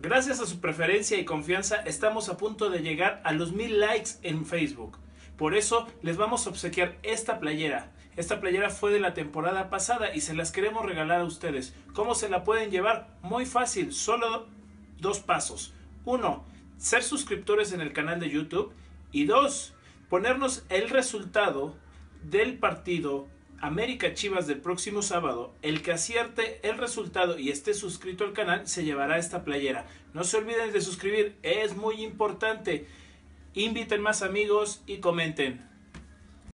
Gracias a su preferencia y confianza estamos a punto de llegar a los 1000 likes en Facebook. Por eso les vamos a obsequiar esta playera. Esta playera fue de la temporada pasada y se las queremos regalar a ustedes. ¿Cómo se la pueden llevar? Muy fácil, solo dos pasos. 1. Ser suscriptores en el canal de YouTube. Y 2. Ponernos el resultado del partido América Chivas del próximo sábado. El que acierte el resultado y esté suscrito al canal se llevará esta playera. No se olviden de suscribir, es muy importante. Inviten más amigos y comenten.